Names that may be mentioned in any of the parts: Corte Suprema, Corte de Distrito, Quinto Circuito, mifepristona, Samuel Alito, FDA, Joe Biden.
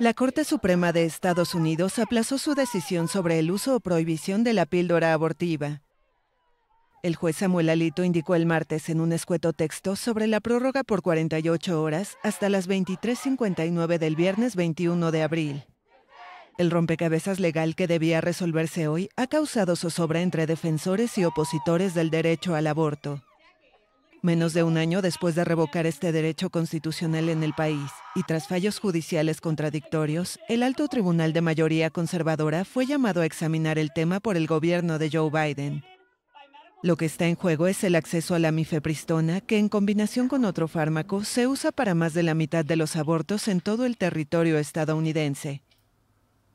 La Corte Suprema de Estados Unidos aplazó su decisión sobre el uso o prohibición de la píldora abortiva. El juez Samuel Alito indicó el martes en un escueto texto sobre la prórroga por 48 horas hasta las 23:59 del viernes 21 de abril. El rompecabezas legal que debía resolverse hoy ha causado zozobra entre defensores y opositores del derecho al aborto. Menos de un año después de revocar este derecho constitucional en el país y tras fallos judiciales contradictorios, el alto tribunal de mayoría conservadora fue llamado a examinar el tema por el gobierno de Joe Biden. Lo que está en juego es el acceso a la mifepristona, que en combinación con otro fármaco se usa para más de la mitad de los abortos en todo el territorio estadounidense.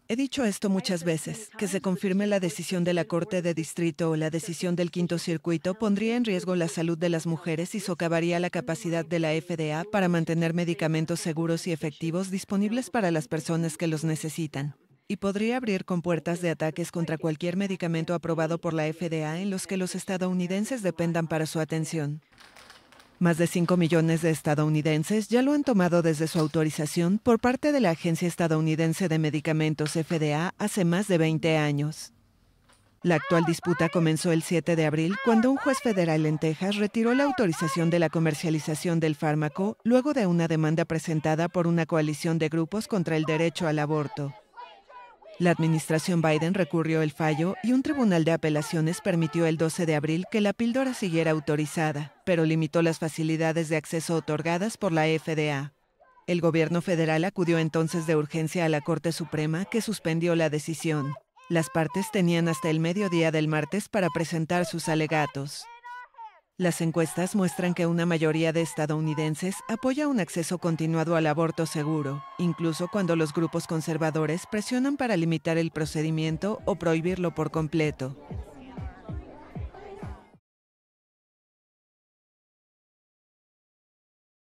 He dicho esto muchas veces, que se confirme la decisión de la Corte de Distrito o la decisión del Quinto Circuito pondría en riesgo la salud de las mujeres y socavaría la capacidad de la FDA para mantener medicamentos seguros y efectivos disponibles para las personas que los necesitan. Y podría abrir compuertas de ataques contra cualquier medicamento aprobado por la FDA en los que los estadounidenses dependan para su atención. Más de 5 millones de estadounidenses ya lo han tomado desde su autorización por parte de la Agencia Estadounidense de Medicamentos FDA hace más de 20 años. La actual disputa comenzó el 7 de abril cuando un juez federal en Texas retiró la autorización de la comercialización del fármaco luego de una demanda presentada por una coalición de grupos contra el derecho al aborto. La administración Biden recurrió el fallo y un tribunal de apelaciones permitió el 12 de abril que la píldora siguiera autorizada, pero limitó las facilidades de acceso otorgadas por la FDA. El gobierno federal acudió entonces de urgencia a la Corte Suprema, que suspendió la decisión. Las partes tenían hasta el mediodía del martes para presentar sus alegatos. Las encuestas muestran que una mayoría de estadounidenses apoya un acceso continuado al aborto seguro, incluso cuando los grupos conservadores presionan para limitar el procedimiento o prohibirlo por completo.